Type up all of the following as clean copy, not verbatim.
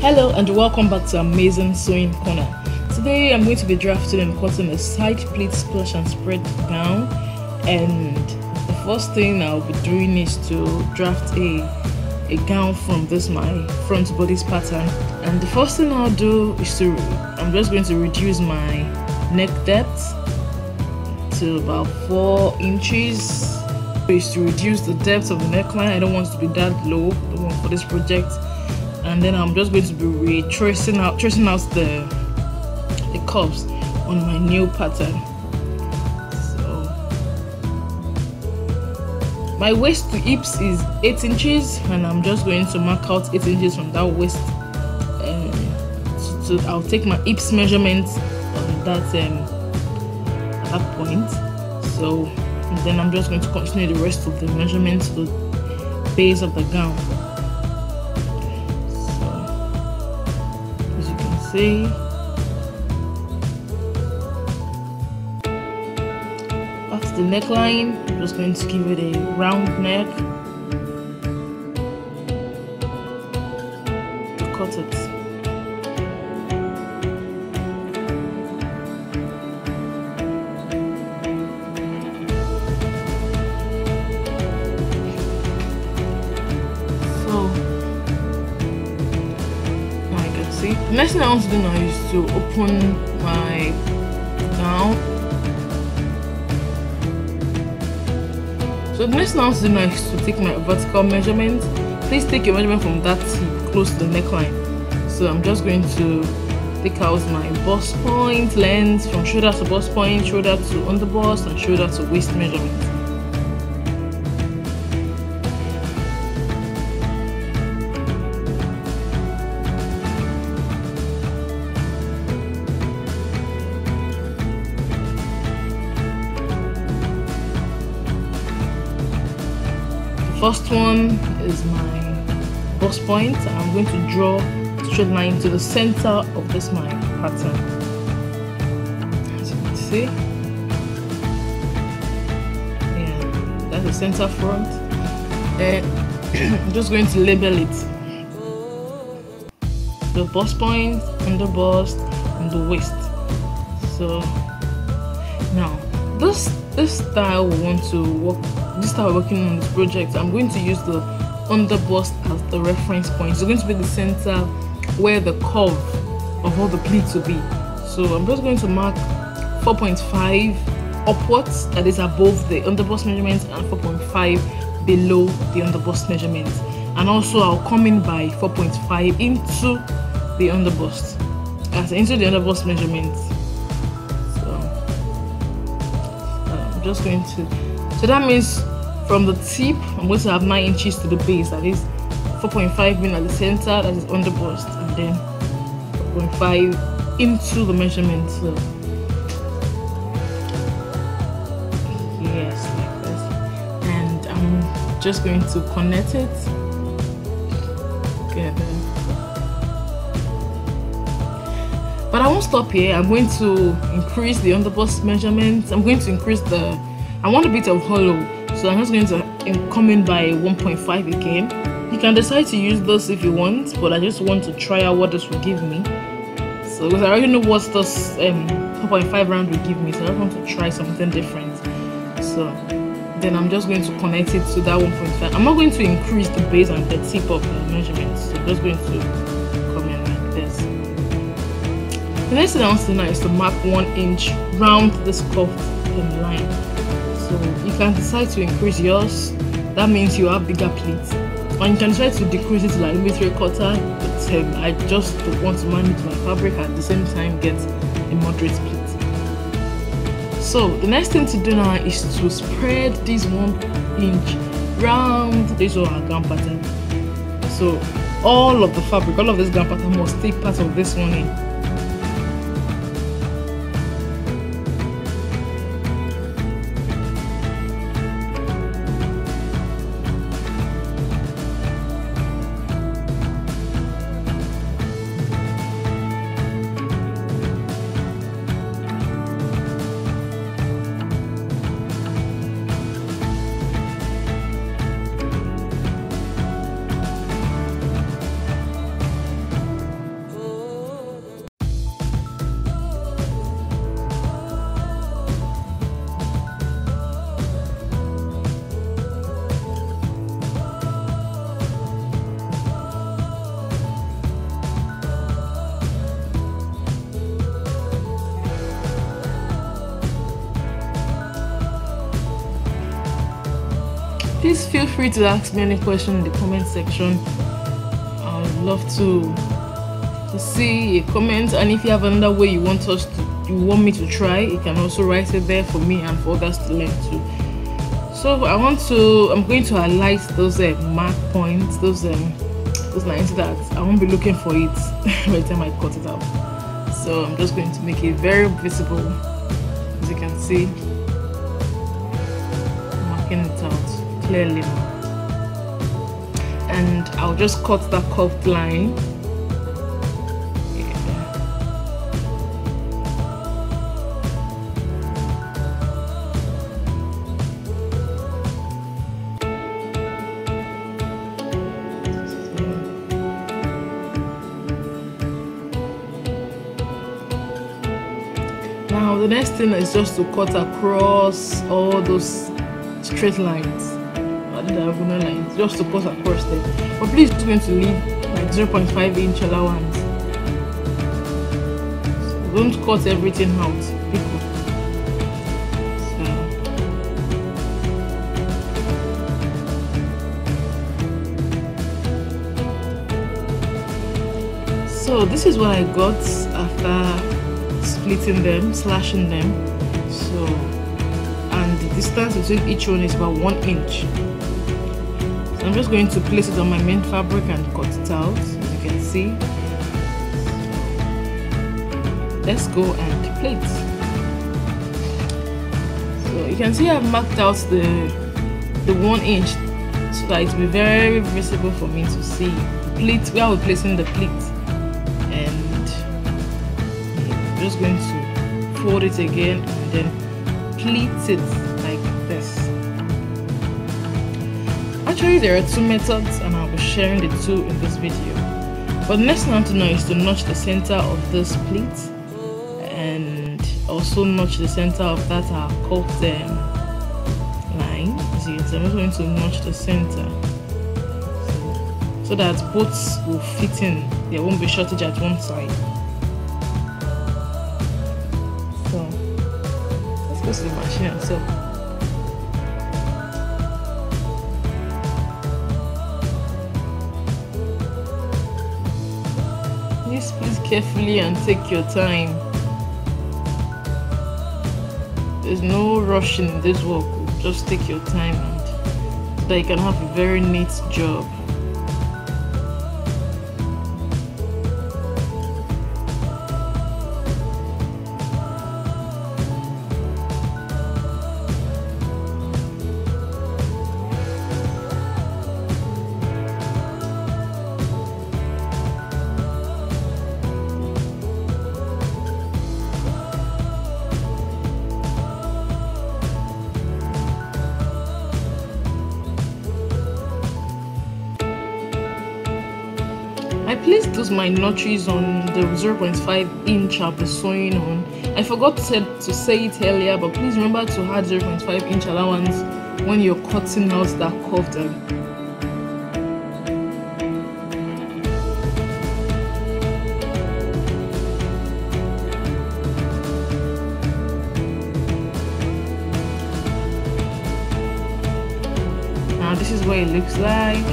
Hello and welcome back to Amazing Sewing Corner. Today I'm going to be drafting and cutting a side pleat splash and spread down, and the first thing I'll be doing is to draft a gown from this my front bodice pattern. And the first thing I'll do is to I'm just going to reduce my neck depth to about 4 inches. Is to reduce the depth of the neckline. I don't want it to be that low for this project. And then I'm just going to be tracing out the curves on my new pattern. So my waist to hips is 8 inches, and I'm just going to mark out 8 inches from that waist. So I'll take my hips measurements on that point. So. And then I'm just going to continue the rest of the measurements to the base of the gown. So, as you can see, that's the neckline. I'm just going to give it a round neck. Cut it. The next thing I want to do now is to open my gown. So the next thing I want to do now is to take my vertical measurement. Please take your measurement from that tip close to the neckline. So I'm just going to take out my bust point length from shoulder to bust point, shoulder to underbust, and shoulder to waist measurement. First one is my bust point. I'm going to draw a straight line to the center of this my pattern. As you can see, yeah, that's the center front. Then I'm just going to label it. The bust point, and the bust, and the waist. So now this style we want to work. This time working on this project, I'm going to use the underbust as the reference point. It's going to be the center where the curve of all the pleats will be. So I'm just going to mark 4.5 upwards, that is above the underbust measurements, and 4.5 below the underbust measurements. And also I'll come in by 4.5 into the underbust measurements. So I'm just going to. So that means from the tip, I'm going to have 9 inches to the base, that is 4.5 being at the center, that is underbust, and then 4.5 into the measurement. So, yes, like this. And I'm just going to connect it together. But I won't stop here. I'm going to increase the underbust measurements. I'm going to increase the I want a bit of hollow, so I'm just going to come in by 1.5 again. You can decide to use this if you want, but I just want to try out what this will give me. So because I already know what this 4.5 round will give me, so I want to try something different. So then I'm just going to connect it to that 1.5. I'm not going to increase the base and the tip of the measurements, so I'm just going to come in like this. The next thing I want to do now is to mark 1 inch round this curved line. So you can decide to increase yours, that means you have bigger pleats. And you can decide to decrease it to like maybe 3/4, but I just want to manage my fabric at the same time get a moderate pleat. So the next thing to do now is to spread this 1 inch round this our gown pattern. So all of the fabric, all of this gown pattern must take part of this 1 inch. Please feel free to ask me any question in the comment section. I would love to see a comment, and if you have another way you want us to, you want me to try, you can also write it there for me and for others to learn too. So I'm going to highlight those mark points, those lines that I won't be looking for it by the time I cut it out. So I'm just going to make it very visible, as you can see, marking it out clearly. And I'll just cut that curved line. Now the next thing is just to cut across all those straight lines, not the diagonal lines, just to cut across them. But please do going to leave like 0.5-inch allowance. So don't cut everything out, people. So this is what I got after splitting them, slashing them. So, and the distance between each one is about 1 inch. So I'm just going to place it on my main fabric and cut it out, as you can see. Let's go and plait. So you can see I've marked out the 1 inch so that it will be very visible for me to see the pleat, where we're placing the pleat. Just going to fold it again and then pleat it like this. Actually, there are two methods and I'll be sharing the two in this video, but the next thing to know is to notch the center of this pleat and also notch the center of that curved line. So I'm just going to notch the center so that both will fit in, there won't be shortage at one side. To the machine and sew. Please please carefully and take your time. There's no rushing in this work. Just take your time and so that you can have a very neat job. I placed my notches on the 0.5-inch I'll be sewing on. I forgot to say it earlier, but please remember to add 0.5-inch allowance when you're cutting out that curved end. Now this is what it looks like.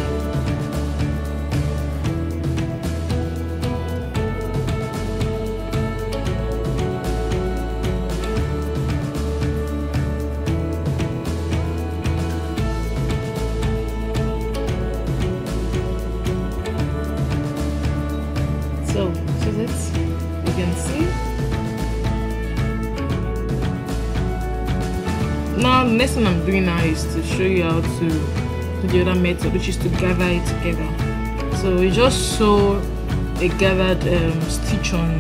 Now the next thing I'm doing now is to show you how to do the other method, which is to gather it together. So you just sew a gathered stitch on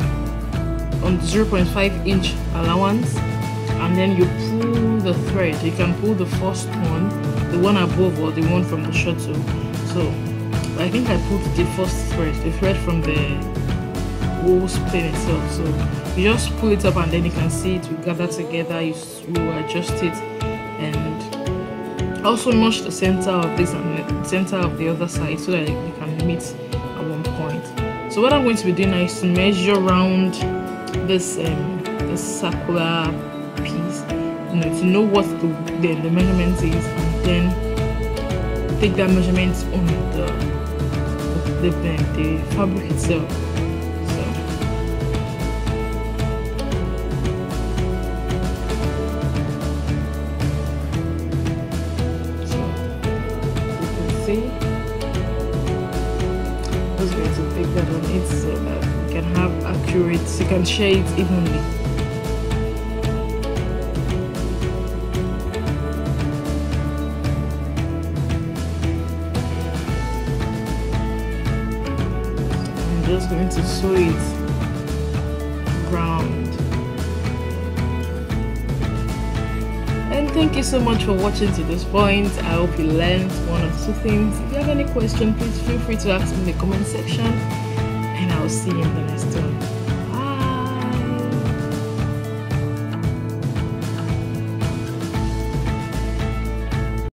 0.5-inch allowance, and then you pull the thread. You can pull the first one, the one above, or the one from the shuttle. So I think I pulled the first thread, the thread from the wool spin itself. So you just pull it up, and then you can see it will gather together. You adjust it and also notch the center of this and the center of the other side so that you can meet at one point. So what I'm going to be doing now is to measure around this circular piece, to know what the measurement is, and then take their measurements on the fabric itself. So you can see, I'm just going to take that on it so that you can have accurate, so you can share it evenly. Just going to sew it round. And thank you so much for watching to this point. I hope you learned one or two things. If you have any question, please feel free to ask me in the comment section, and I'll see you in the next one.